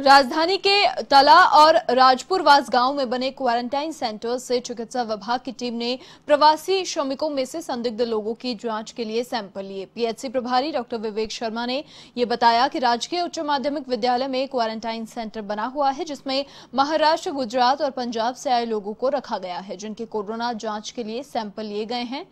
राजधानी के तला और राजपुरवास गांव में बने क्वारंटाइन सेंटर से चिकित्सा विभाग की टीम ने प्रवासी श्रमिकों में से संदिग्ध लोगों की जांच के लिए सैंपल लिए। पीएचसी प्रभारी डॉक्टर विवेक शर्मा ने यह बताया कि राजकीय उच्च माध्यमिक विद्यालय में क्वारंटाइन सेंटर बना हुआ है, जिसमें महाराष्ट्र, गुजरात और पंजाब से आए लोगों को रखा गया है, जिनके कोरोना जांच के लिए सैंपल लिए गए हैं।